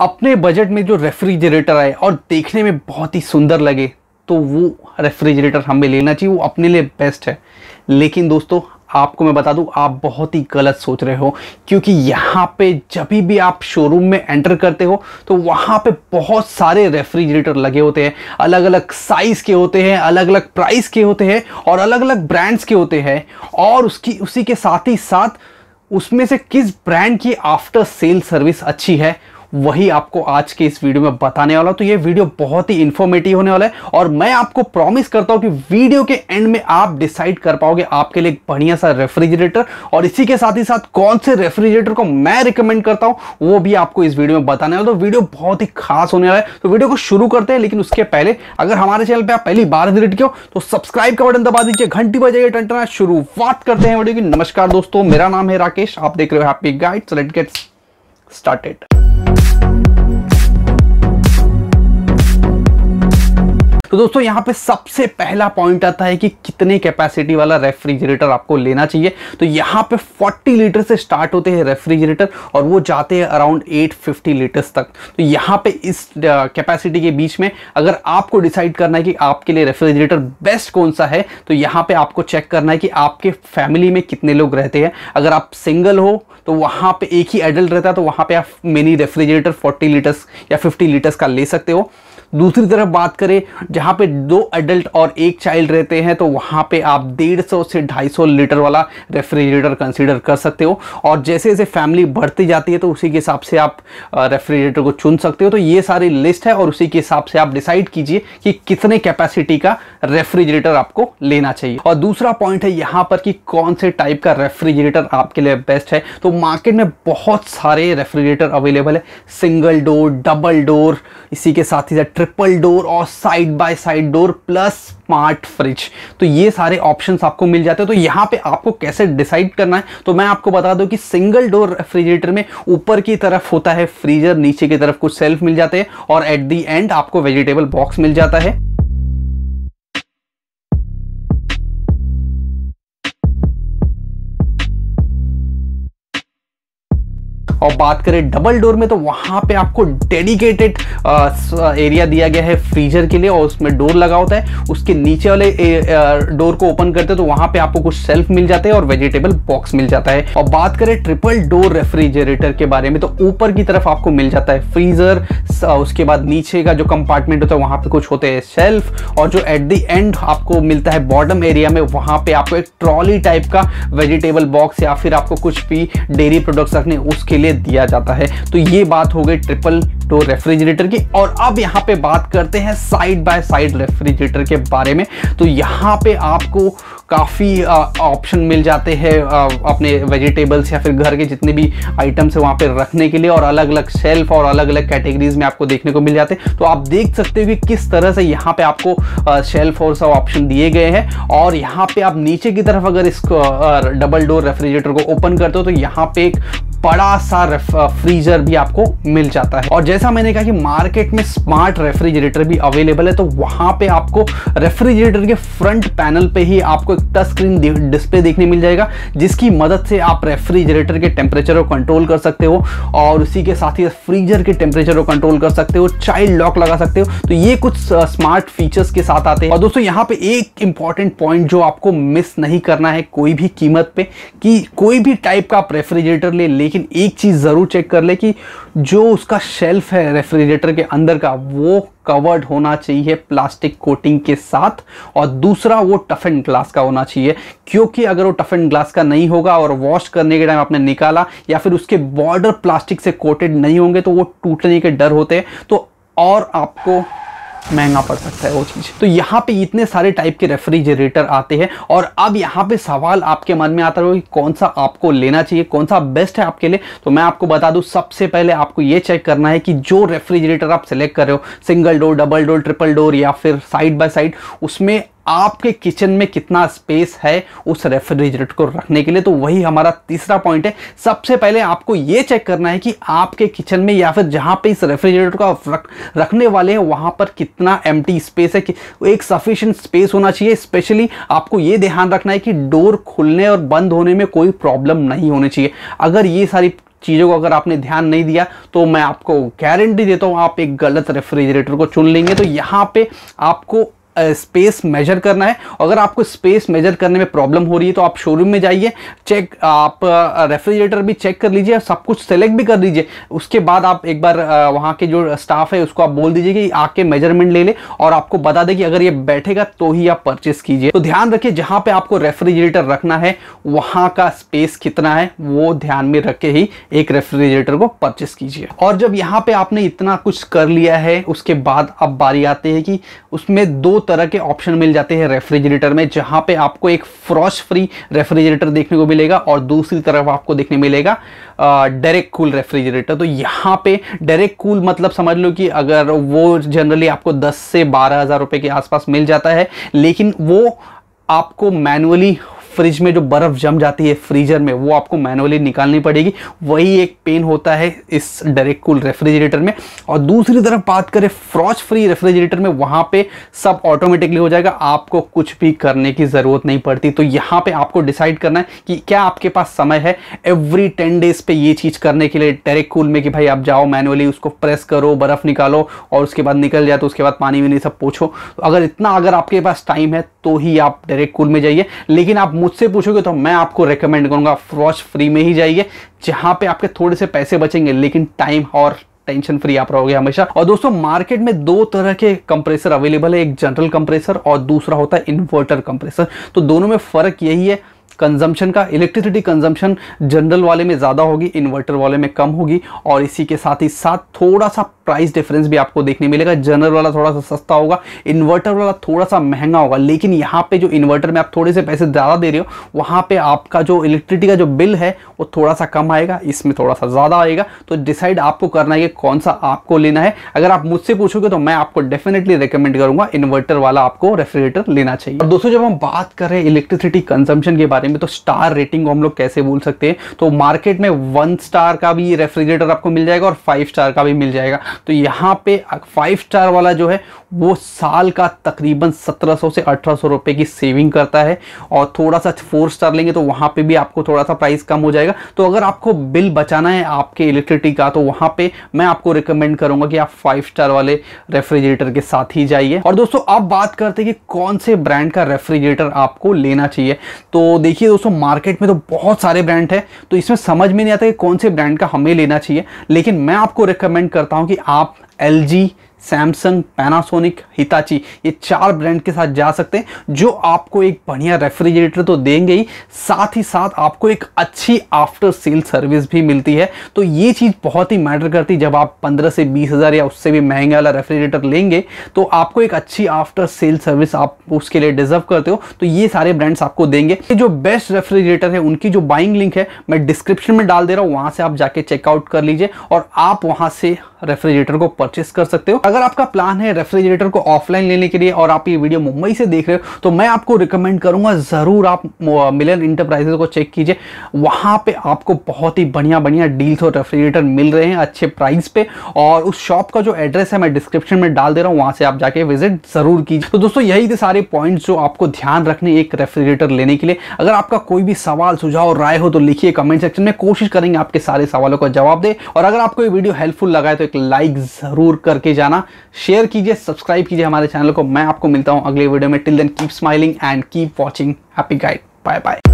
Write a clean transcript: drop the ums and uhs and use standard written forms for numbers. अपने बजट में जो रेफ्रिजरेटर आए और देखने में बहुत ही सुंदर लगे तो वो रेफ्रिजरेटर हमें लेना चाहिए, वो अपने लिए बेस्ट है। लेकिन दोस्तों आपको मैं बता दूं, आप बहुत ही गलत सोच रहे हो, क्योंकि यहाँ पे जब भी आप शोरूम में एंटर करते हो तो वहाँ पे बहुत सारे रेफ्रिजरेटर लगे होते हैं, अलग अलग साइज़ के होते हैं, अलग अलग प्राइस के होते हैं और अलग अलग ब्रांड्स के होते हैं। और उसी के साथ ही साथ उसमें से किस ब्रांड की आफ्टर सेल सर्विस अच्छी है वही आपको आज के इस वीडियो में बताने वाला हूं। तो ये वीडियो बहुत ही इंफॉर्मेटिव होने वाला है और मैं आपको प्रॉमिस करता हूं कि वीडियो के एंड में आप डिसाइड कर पाओगे आपके लिए एक बढ़िया सा रेफ्रिजरेटर, और इसी के साथ ही साथ कौन से रेफ्रिजरेटर को मैं रिकमेंड करता हूं वो भी आपको इस वीडियो में बताने वाला। तो वीडियो बहुत ही खास होने वाला है, तो वीडियो को शुरू करते हैं। लेकिन उसके पहले अगर हमारे चैनल पर आप पहली बार विजिट किए हो तो सब्सक्राइब का बटन दबा दीजिए, घंटी बजाइए, टंटना शुरुआत करते हैं वीडियो की। नमस्कार दोस्तों, मेरा नाम है राकेश, आप देख रहे हो Happy Guide. So let's get started. तो दोस्तों यहाँ पे सबसे पहला पॉइंट आता है कि कितने कैपेसिटी वाला रेफ्रिजरेटर आपको लेना चाहिए। तो यहाँ पे 40 लीटर से स्टार्ट होते हैं रेफ्रिजरेटर और वो जाते हैं अराउंड 850 लीटर्स तक। तो यहाँ पे इस कैपेसिटी के बीच में अगर आपको डिसाइड करना है कि आपके लिए रेफ्रिजरेटर बेस्ट कौन सा है तो यहाँ पे आपको चेक करना है कि आपके फैमिली में कितने लोग रहते हैं। अगर आप सिंगल हो तो वहाँ पे एक ही एडल्ट रहता है तो वहाँ पे आप मिनी रेफ्रिजरेटर 40 लीटर्स या 50 लीटर्स का ले सकते हो। दूसरी तरफ बात करें जहाँ पे दो एडल्ट और एक चाइल्ड रहते हैं तो वहाँ पे आप 150 से 250 लीटर वाला रेफ्रिजरेटर कंसीडर कर सकते हो। और जैसे जैसे फैमिली बढ़ती जाती है तो उसी के हिसाब से आप रेफ्रिजरेटर को चुन सकते हो। तो ये सारी लिस्ट है और उसी के हिसाब से आप डिसाइड कीजिए कि कितने कैपेसिटी का रेफ्रिजरेटर आपको लेना चाहिए। और दूसरा पॉइंट है यहाँ पर कि कौन से टाइप का रेफ्रिजरेटर आपके लिए बेस्ट है। तो मार्केट में बहुत सारे रेफ्रिजरेटर अवेलेबल है, सिंगल डोर, डबल डोर, इसी के साथ ही ट्रिपल डोर और side by side door plus smart fridge. तो ये सारे ऑप्शंस आपको मिल जाते हैं। तो यहाँ पे आपको कैसे डिसाइड करना है तो मैं आपको बता दूं कि सिंगल डोर रेफ्रिजरेटर में ऊपर की तरफ होता है फ्रीजर, नीचे की तरफ कुछ सेल्फ मिल जाते हैं और एट दी एंड आपको वेजिटेबल बॉक्स मिल जाता है। और बात करें डबल डोर में तो वहाँ पे आपको डेडिकेटेड एरिया दिया गया है फ्रीजर के लिए और उसमें डोर लगा होता है। उसके नीचे वाले डोर को ओपन करते हैं तो वहाँ पे आपको कुछ सेल्फ मिल जाते हैं और वेजिटेबल बॉक्स मिल जाता है। और बात करें ट्रिपल डोर रेफ्रिजरेटर के बारे में तो ऊपर की तरफ आपको मिल जाता है फ्रीजर, उसके बाद नीचे का जो कंपार्टमेंट होता है वहाँ पे कुछ होते हैं सेल्फ, और जो एट दी एंड आपको मिलता है बॉटम एरिया में वहाँ पे आपको एक ट्रॉली टाइप का वेजिटेबल बॉक्स या फिर आपको कुछ भी डेयरी प्रोडक्ट्स रखने उसके दिया जाता है। तो ये बात हो गई ट्रिपल डोर रेफ्रिजरेटर की। और अब यहाँ पे बात करते हैं साइड बाय साइड रेफ्रिजरेटर के बारे में। तो यहाँ पे आपको काफ़ी ऑप्शन मिल जाते हैं अपने वेजिटेबल्स या फिर घर के जितने भी आइटम्स हैं वहाँ पे रखने के लिए, और अलग अलग शेल्फ और अलग अलग कैटेगरीज में आपको देखने को मिल जाते हैं। तो आप देख सकते हो कि किस तरह से यहाँ पे आपको शेल्फ और सब ऑप्शन दिए गए हैं। और यहाँ पे आप नीचे की तरफ अगर इस डबल डोर रेफ्रिजरेटर को ओपन करते हो तो यहाँ पे एक बड़ा सा फ्रीजर भी आपको मिल जाता है। और जैसा मैंने कहा कि मार्केट में स्मार्ट रेफ्रिजरेटर भी अवेलेबल है तो वहाँ पे आपको रेफ्रिजरेटर के फ्रंट पैनल पे ही आपको एक टच स्क्रीन डिस्प्ले देखने मिल जाएगा जिसकी मदद से आप रेफ्रिजरेटर के टेम्परेचर को कंट्रोल कर सकते हो और उसी के साथ ही फ्रीजर के टेम्परेचर को कंट्रोल कर सकते हो, चाइल्ड लॉक लगा सकते हो। तो ये कुछ स्मार्ट फीचर्स के साथ आते हैं। और दोस्तों यहाँ पे एक इंपॉर्टेंट पॉइंट जो आपको मिस नहीं करना है कोई भी कीमत पे कि कोई भी टाइप का आप रेफ्रिजरेटर लेकिन एक चीज जरूर चेक कर ले कि जो उसका शेल्फ है रेफ्रिजरेटर के अंदर का वो कवर्ड होना चाहिए प्लास्टिक कोटिंग के साथ, और दूसरा वो टफ एंड ग्लास का होना चाहिए। क्योंकि अगर वो टफ एंड ग्लास का नहीं होगा और वॉश करने के टाइम आपने निकाला या फिर उसके बॉर्डर प्लास्टिक से कोटेड नहीं होंगे तो वो टूटने के डर होते हैं तो और आपको महंगा पड़ सकता है वो चीज़। तो यहाँ पे इतने सारे टाइप के रेफ्रिजरेटर आते हैं और अब यहाँ पे सवाल आपके मन में आता है कि कौन सा आपको लेना चाहिए, कौन सा बेस्ट है आपके लिए। तो मैं आपको बता दूँ सबसे पहले आपको ये चेक करना है कि जो रेफ्रिजरेटर आप सिलेक्ट कर रहे हो single door, double door, triple door या फिर साइड बाय साइड, उसमें आपके किचन में कितना स्पेस है उस रेफ्रिजरेटर को रखने के लिए। तो वही हमारा तीसरा पॉइंट है। सबसे पहले आपको ये चेक करना है कि आपके किचन में या फिर जहाँ पे इस रेफ्रिजरेटर को आप रखने वाले हैं वहाँ पर कितना एम्प्टी स्पेस है, कि एक सफिशिएंट स्पेस होना चाहिए। स्पेशली आपको ये ध्यान रखना है कि डोर खुलने और बंद होने में कोई प्रॉब्लम नहीं होनी चाहिए। अगर ये सारी चीज़ों को अगर आपने ध्यान नहीं दिया तो मैं आपको गारंटी देता हूँ आप एक गलत रेफ्रिजरेटर को चुन लेंगे। तो यहाँ पे आपको स्पेस मेजर करना है। अगर आपको स्पेस मेजर करने में प्रॉब्लम हो रही है तो आप शोरूम में जाइए, चेक आप रेफ्रिजरेटर भी चेक कर लीजिए, सब कुछ सेलेक्ट भी कर लीजिए। उसके बाद आप एक बार वहाँ के जो स्टाफ है उसको आप बोल दीजिए कि आके मेजरमेंट ले ले और आपको बता दे कि अगर ये बैठेगा तो ही आप परचेस कीजिए। तो ध्यान रखिए जहाँ पर आपको रेफ्रिजरेटर रखना है वहाँ का स्पेस कितना है वो ध्यान में रख के ही एक रेफ्रिजरेटर को परचेस कीजिए। और जब यहाँ पर आपने इतना कुछ कर लिया है उसके बाद अब बारी आती है कि उसमें दो तरह के ऑप्शन मिल जाते हैं रेफ्रिजरेटर में, जहां पे आपको एक फ्रॉस्ट फ्री रेफ्रिजरेटर देखने को मिलेगा और दूसरी तरफ आपको देखने मिलेगा डायरेक्ट कूल रेफ्रिजरेटर। तो यहां पे डायरेक्ट कूल मतलब समझ लो कि अगर वो जनरली आपको 10 से 12,000 रुपए के आसपास मिल जाता है, लेकिन वो आपको मैनुअली फ्रिज में जो बर्फ़ जम जाती है फ्रीजर में वो आपको मैनुअली निकालनी पड़ेगी, वही एक पेन होता है इस डायरेक्ट कूल रेफ्रिजरेटर में। और दूसरी तरफ बात करें फ्रॉस्ट फ्री रेफ्रिजरेटर में, वहाँ पे सब ऑटोमेटिकली हो जाएगा, आपको कुछ भी करने की ज़रूरत नहीं पड़ती। तो यहाँ पे आपको डिसाइड करना है कि क्या आपके पास समय है एवरी 10 डेज़ पे ये चीज़ करने के लिए डायरेक्ट कूल में कि भाई आप जाओ मैनुअली उसको प्रेस करो, बर्फ़ निकालो और उसके बाद निकल जाए तो उसके बाद पानी वानी सब पोछो। तो अगर आपके पास टाइम है तो ही आप डायरेक्ट कूल में जाइए, लेकिन आप मुझसे पूछोगे तो मैं आपको रेकमेंड करूंगा फ्रॉस्ट फ्री में ही जाइए, जहां पे आपके थोड़े से पैसे बचेंगे लेकिन टाइम और टेंशन फ्री आप रहोगे हमेशा। और दोस्तों मार्केट में दो तरह के कंप्रेसर अवेलेबल है, एक जनरल कंप्रेसर और दूसरा होता है इन्वर्टर कंप्रेसर। तो दोनों में फर्क यही है कंजम्पशन का, इलेक्ट्रिसिटी कंजम्पशन जनरल वाले में ज़्यादा होगी, इन्वर्टर वाले में कम होगी। और इसी के साथ ही साथ थोड़ा सा प्राइस डिफरेंस भी आपको देखने मिलेगा, जनरल वाला थोड़ा सा सस्ता होगा, इन्वर्टर वाला थोड़ा सा महंगा होगा। लेकिन यहाँ पे जो इन्वर्टर में आप थोड़े से पैसे ज़्यादा दे रहे हो वहाँ पे आपका जो इलेक्ट्रिसिटी का जो बिल है वो थोड़ा सा कम आएगा, इसमें थोड़ा सा ज़्यादा आएगा। तो डिसाइड आपको करना है कि कौन सा आपको लेना है। अगर आप मुझसे पूछोगे तो मैं आपको डेफिनेटली रिकमेंड करूँगा इन्वर्टर वाला आपको रेफ्रिजरेटर लेना चाहिए। और दोस्तों जब हम बात करें इलेक्ट्रिसिटी कंजम्पशन के बारे में तो स्टार रेटिंग को हम लोग कैसे बोल सकते हैं, तो मार्केट में 1 स्टार का भी रेफ्रिजरेटर आपको मिल जाएगा और 5 स्टार का भी मिल जाएगा। तो यहाँ पे 5 स्टार वाला जो है वो साल का तकरीबन 1700 से 1800 रुपए की सेविंग करता है। और थोड़ा सा 4 स्टार लेंगे तो वहाँ पे भी आपको थोड़ा सा प्राइस कम हो जाएगा। तो अगर आपको बिल बचाना है आपके इलेक्ट्रिसिटी का तो वहाँ पे मैं आपको रिकमेंड करूंगा कि आप 5 स्टार वाले रेफ्रिजरेटर के साथ ही जाइए। और दोस्तों अब बात करते हैं कि कौन से ब्रांड का रेफ्रिजरेटर आपको लेना चाहिए। तो देखिए दोस्तों मार्केट में तो बहुत सारे ब्रांड है तो इसमें समझ में नहीं आता कि कौन से ब्रांड का हमें लेना चाहिए, लेकिन मैं आपको रिकमेंड करता हूं कि आप LG, Samsung, Panasonic, हिताची ये 4 ब्रांड के साथ जा सकते हैं जो आपको एक बढ़िया रेफ्रिजरेटर तो देंगे ही, साथ ही साथ आपको एक अच्छी आफ्टर सेल सर्विस भी मिलती है। तो ये चीज़ बहुत ही मैटर करती है, जब आप 15 से 20,000 या उससे भी महंगे वाला रेफ्रिजरेटर लेंगे तो आपको एक अच्छी आफ्टर सेल सर्विस आप उसके लिए डिजर्व करते हो। तो ये सारे ब्रांड्स आपको देंगे। जो बेस्ट रेफ्रिजरेटर है उनकी जो बाइंग लिंक है मैं डिस्क्रिप्शन में डाल दे रहा हूँ, वहाँ से आप जाके चेकआउट कर लीजिए और आप वहाँ से रेफ्रिजरेटर को परचेस कर सकते हो। अगर आपका प्लान है रेफ्रिजरेटर को ऑफलाइन लेने के लिए और आप ये वीडियो मुंबई से देख रहे हो तो मैं आपको रिकमेंड करूंगा ज़रूर आप मिलियन इंटरप्राइजेज को चेक कीजिए, वहाँ पे आपको बहुत ही बढ़िया बढ़िया डील्स और रेफ्रिजरेटर मिल रहे हैं अच्छे प्राइस पे। और उस शॉप का जो एड्रेस है मैं डिस्क्रिप्शन में डाल दे रहा हूँ, वहाँ से आप जाके विजिट ज़रूर कीजिए। तो दोस्तों यही थे सारे पॉइंट्स जो आपको ध्यान रखने एक रेफ्रिजरेटर लेने के लिए। अगर आपका कोई भी सवाल सुझाव राय हो तो लिखिए कमेंट सेक्शन में, कोशिश करेंगे आपके सारे सवालों का जवाब दें। और अगर आपको ये वीडियो हेल्पफुल लगा है तो एक लाइक ज़रूर करके जाना, शेयर कीजिए, सब्सक्राइब कीजिए हमारे चैनल को। मैं आपको मिलता हूं अगले वीडियो में। Till then keep smiling and keep watching Happy Guide. Bye bye.